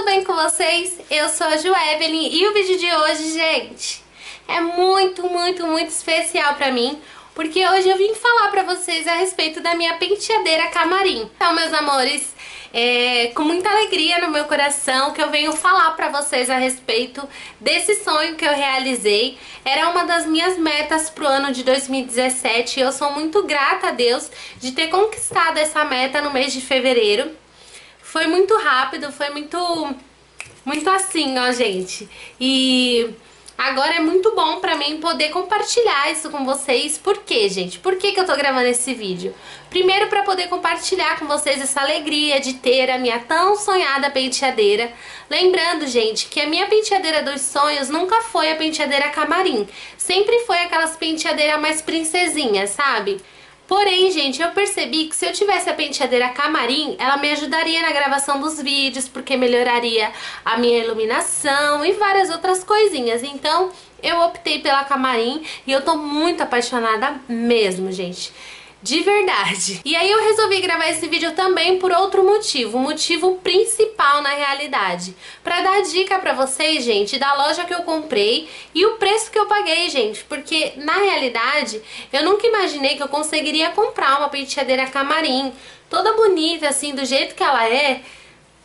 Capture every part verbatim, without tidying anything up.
tudo bem com vocês? Eu sou a Ju Evelyn e o vídeo de hoje, gente, é muito, muito, muito especial pra mim, porque hoje eu vim falar pra vocês a respeito da minha penteadeira camarim. Então, meus amores, é com muita alegria no meu coração que eu venho falar pra vocês a respeito desse sonho que eu realizei. Era uma das minhas metas pro ano de dois mil e dezessete e eu sou muito grata a Deus de ter conquistado essa meta no mês de fevereiro. Foi muito rápido, foi muito, muito assim, ó, gente. E agora é muito bom pra mim poder compartilhar isso com vocês. Por quê, gente? Por que que eu tô gravando esse vídeo? Primeiro, pra poder compartilhar com vocês essa alegria de ter a minha tão sonhada penteadeira. Lembrando, gente, que a minha penteadeira dos sonhos nunca foi a penteadeira camarim. Sempre foi aquelas penteadeiras mais princesinhas, sabe? Porém, gente, eu percebi que se eu tivesse a penteadeira camarim, ela me ajudaria na gravação dos vídeos, porque melhoraria a minha iluminação e várias outras coisinhas. Então, eu optei pela camarim e eu tô muito apaixonada mesmo, gente. De verdade. E aí eu resolvi gravar esse vídeo também por outro motivo, o motivo principal na realidade. Pra dar dica pra vocês, gente, da loja que eu comprei e o preço que eu paguei, gente. Porque, na realidade, eu nunca imaginei que eu conseguiria comprar uma penteadeira camarim, toda bonita, assim, do jeito que ela é,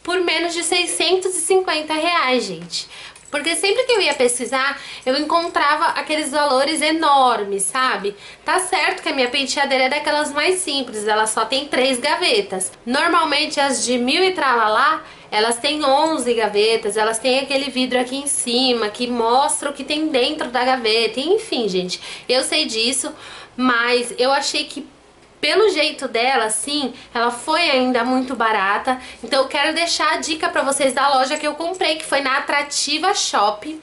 por menos de seiscentos e cinquenta reais, gente. Porque sempre que eu ia pesquisar, eu encontrava aqueles valores enormes, sabe? Tá certo que a minha penteadeira é daquelas mais simples, ela só tem três gavetas. Normalmente as de mil e tralalá, elas têm onze gavetas, elas têm aquele vidro aqui em cima que mostra o que tem dentro da gaveta. Enfim, gente, eu sei disso, mas eu achei que pelo jeito dela, sim, ela foi ainda muito barata. Então eu quero deixar a dica pra vocês da loja que eu comprei, que foi na Atrativa Shop.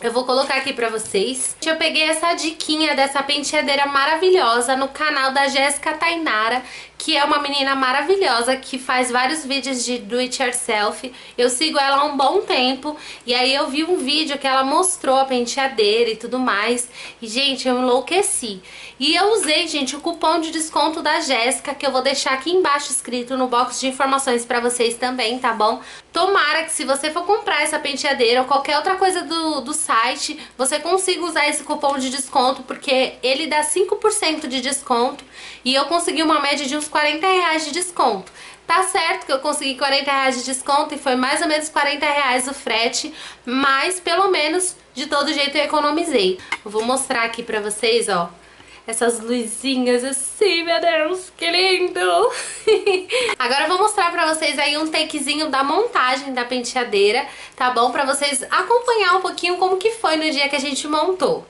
Eu vou colocar aqui pra vocês. Eu peguei essa diquinha dessa penteadeira maravilhosa no canal da Jéssica Tainara, que é uma menina maravilhosa que faz vários vídeos de do it yourself. Eu sigo ela há um bom tempo e aí eu vi um vídeo que ela mostrou a penteadeira e tudo mais. E, gente, eu enlouqueci. E eu usei, gente, o cupom de desconto da Jéssica, que eu vou deixar aqui embaixo escrito no box de informações pra vocês também, tá bom? Tomara que se você for comprar essa penteadeira ou qualquer outra coisa do, do site, Site, você consiga usar esse cupom de desconto, porque ele dá cinco por cento de desconto e eu consegui uma média de uns quarenta reais de desconto. Tá certo que eu consegui quarenta reais de desconto e foi mais ou menos quarenta reais o frete, mas pelo menos de todo jeito eu economizei. Eu vou mostrar aqui pra vocês, ó, essas luzinhas assim, meu Deus, que lindo! Agora eu vou mostrar pra vocês aí um takezinho da montagem da penteadeira, tá bom? Pra vocês acompanhar um pouquinho como que foi no dia que a gente montou.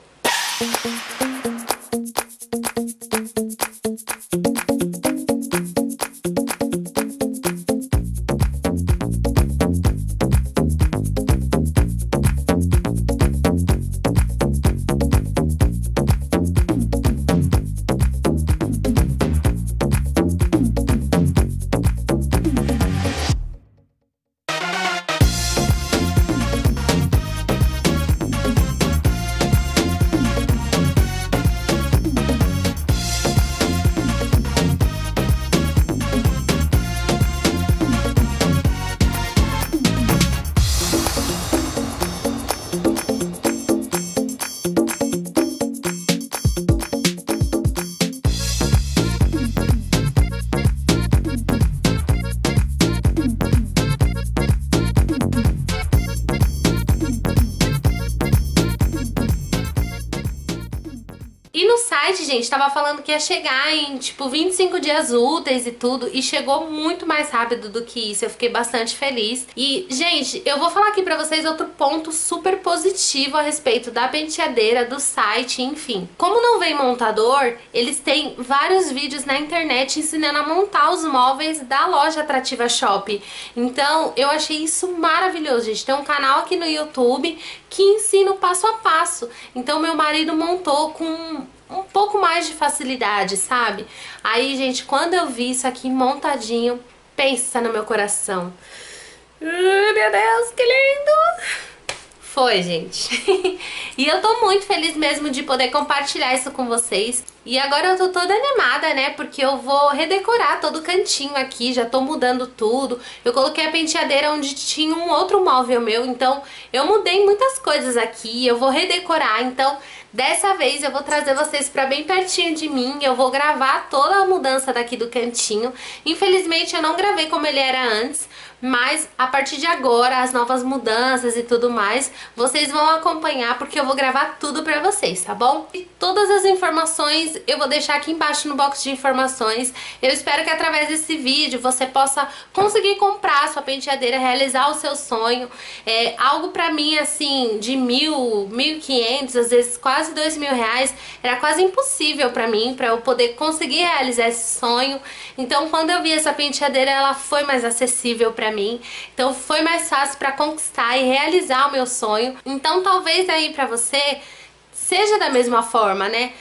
Gente, tava falando que ia chegar em, tipo, vinte e cinco dias úteis e tudo, e chegou muito mais rápido do que isso. Eu fiquei bastante feliz. E, gente, eu vou falar aqui pra vocês outro ponto super positivo a respeito da penteadeira, do site, enfim. Como não vem montador, eles têm vários vídeos na internet ensinando a montar os móveis da loja Atrativa Shop. Então, eu achei isso maravilhoso, gente. Tem um canal aqui no YouTube que ensina o passo a passo. Então, meu marido montou com um pouco mais de facilidade, sabe? Aí, gente, quando eu vi isso aqui montadinho, pensa no meu coração. Uh, meu Deus, que lindo! Foi, gente. E eu tô muito feliz mesmo de poder compartilhar isso com vocês. E agora eu tô toda animada, né, porque eu vou redecorar todo o cantinho aqui, já tô mudando tudo. Eu coloquei a penteadeira onde tinha um outro móvel meu, então eu mudei muitas coisas aqui, eu vou redecorar. Então dessa vez eu vou trazer vocês pra bem pertinho de mim, eu vou gravar toda a mudança daqui do cantinho. Infelizmente eu não gravei como ele era antes, mas a partir de agora, as novas mudanças e tudo mais, vocês vão acompanhar porque eu vou gravar tudo pra vocês, tá bom? E todas as informações eu vou deixar aqui embaixo no box de informações. Eu espero que através desse vídeo você possa conseguir comprar a sua penteadeira, realizar o seu sonho. É, algo pra mim, assim, de mil, mil e quinhentos, às vezes quase dois mil reais, era quase impossível pra mim, pra eu poder conseguir realizar esse sonho. Então, quando eu vi essa penteadeira, ela foi mais acessível pra mim. Mim. Então foi mais fácil para conquistar e realizar o meu sonho. Então talvez aí para você seja da mesma forma, né?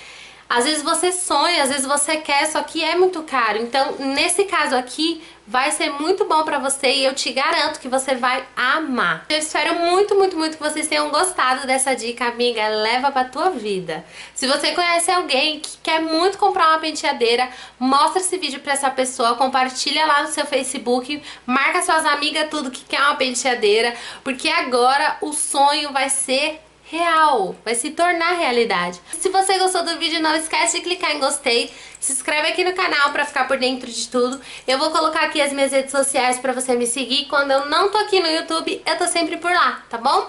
Às vezes você sonha, às vezes você quer, só que é muito caro. Então nesse caso aqui vai ser muito bom pra você e eu te garanto que você vai amar. Eu espero muito, muito, muito que vocês tenham gostado dessa dica, amiga. Leva pra tua vida. Se você conhece alguém que quer muito comprar uma penteadeira, mostra esse vídeo pra essa pessoa, compartilha lá no seu Facebook, marca suas amigas tudo que quer uma penteadeira, porque agora o sonho vai ser real, vai se tornar realidade. Se você gostou do vídeo, não esquece de clicar em gostei, se inscreve aqui no canal pra ficar por dentro de tudo. Eu vou colocar aqui as minhas redes sociais pra você me seguir. Quando eu não tô aqui no YouTube, eu tô sempre por lá, tá bom?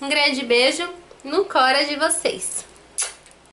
Um grande beijo no coração de vocês.